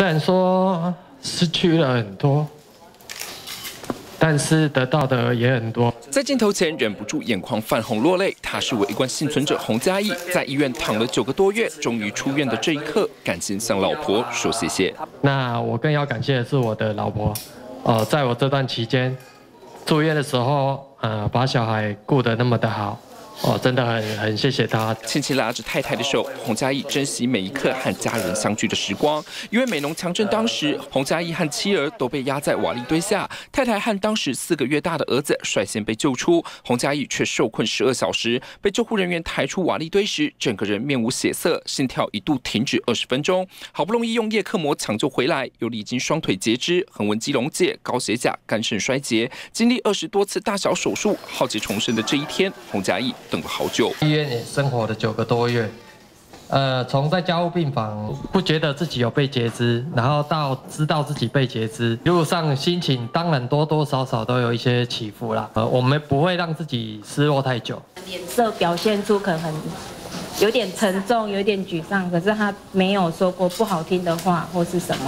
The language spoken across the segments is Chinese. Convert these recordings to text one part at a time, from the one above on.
虽然说失去了很多，但是得到的也很多。在镜头前忍不住眼眶泛红落泪，他是唯一关幸存者洪嘉义，在医院躺了9个多月，终于出院的这一刻，赶紧向老婆说谢谢。那我更要感谢的是我的老婆，在我这段期间住院的时候，把小孩顾得那么的好。 真的很谢谢他。亲戚拉着太太的手，洪嘉义珍惜每一刻和家人相聚的时光。因为美浓强震当时，洪嘉义和妻儿都被压在瓦砾堆下，太太和当时4个月大的儿子率先被救出，洪嘉义却受困12小时，被救护人员抬出瓦砾堆时，整个人面无血色，心跳一度停止20分钟。好不容易用叶克膜抢救回来，又历经双腿截肢、横纹肌溶解、高血钾、肝肾衰竭，经历20多次大小手术，浩劫重生的这一天，洪嘉义 等了好久，医院也生活了9个多月，从在加护病房不觉得自己有被截肢，然后到知道自己被截肢，一路上心情当然多多少少都有一些起伏啦。我们不会让自己失落太久，脸色表现出可能很有点沉重，有点沮丧，可是他没有说过不好听的话或是什么。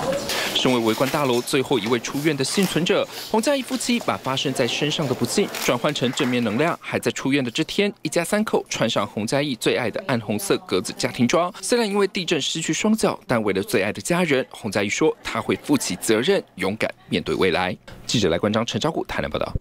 身为围观大楼最后一位出院的幸存者，洪嘉义夫妻把发生在身上的不幸转换成正面能量。还在出院的这天，一家3口穿上洪嘉义最爱的暗红色格子家庭装。虽然因为地震失去双脚，但为了最爱的家人，洪嘉义说他会负起责任，勇敢面对未来。记者赖冠章、陈昭谷台南报道。